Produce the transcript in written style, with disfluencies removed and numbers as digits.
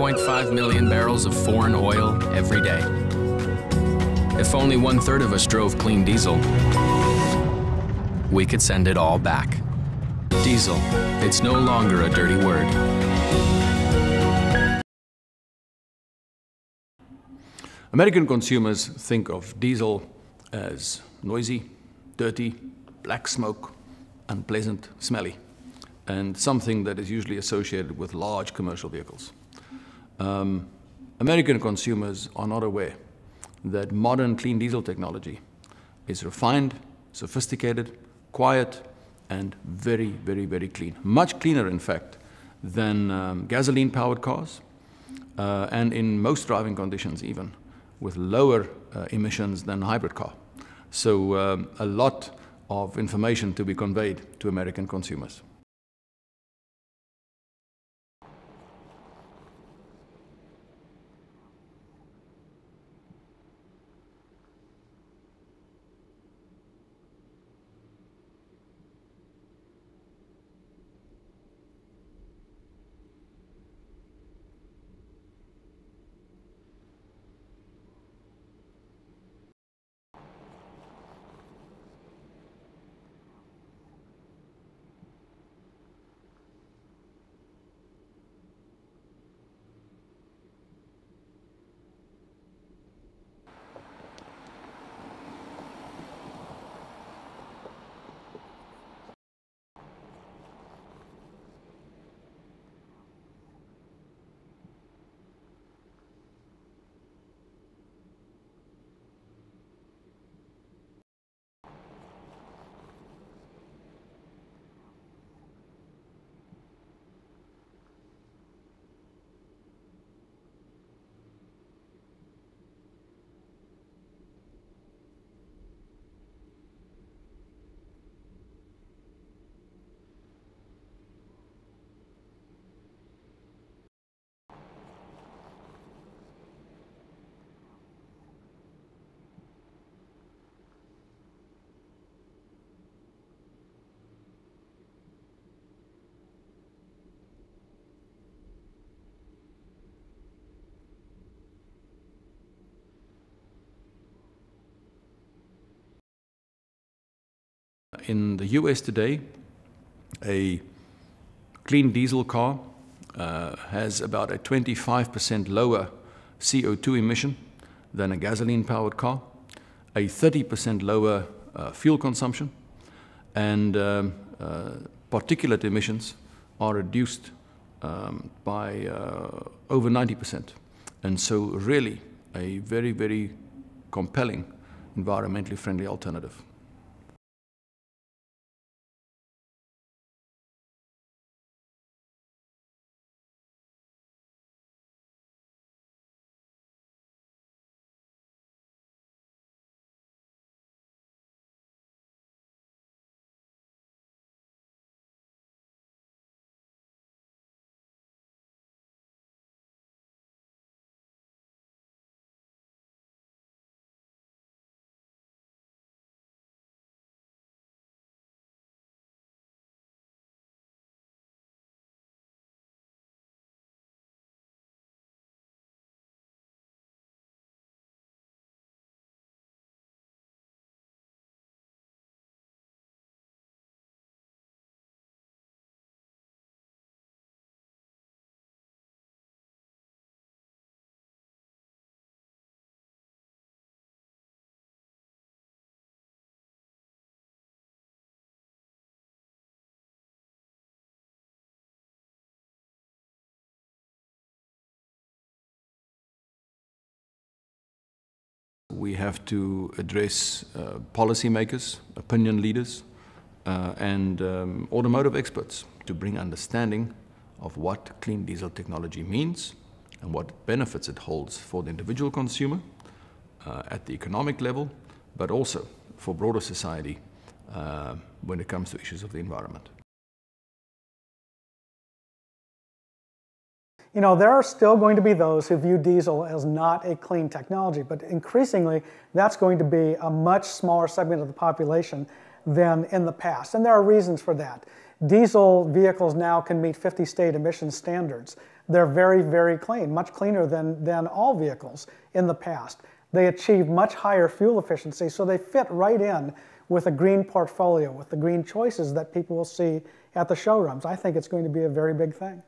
1.5 million barrels of foreign oil every day. If only one-third of us drove clean diesel, we could send it all back. Diesel, it's no longer a dirty word. American consumers think of diesel as noisy, dirty, black smoke, unpleasant, smelly, and something that is usually associated with large commercial vehicles. American consumers are not aware that modern clean diesel technology is refined, sophisticated, quiet, and very, very, very clean. Much cleaner, in fact, than gasoline-powered cars, and in most driving conditions even, with lower emissions than a hybrid car. So a lot of information to be conveyed to American consumers. In the US today, a clean diesel car has about a 25% lower CO2 emission than a gasoline-powered car, a 30% lower fuel consumption, and particulate emissions are reduced by over 90%. And so really a very, very compelling environmentally friendly alternative. We have to address policymakers, opinion leaders, and automotive experts to bring understanding of what clean diesel technology means and what benefits it holds for the individual consumer at the economic level, but also for broader society when it comes to issues of the environment. You know, there are still going to be those who view diesel as not a clean technology, but increasingly that's going to be a much smaller segment of the population than in the past. And there are reasons for that. Diesel vehicles now can meet 50 state emissions standards. They're very, very clean, much cleaner than all vehicles in the past. They achieve much higher fuel efficiency, so they fit right in with a green portfolio, with the green choices that people will see at the showrooms. I think it's going to be a very big thing.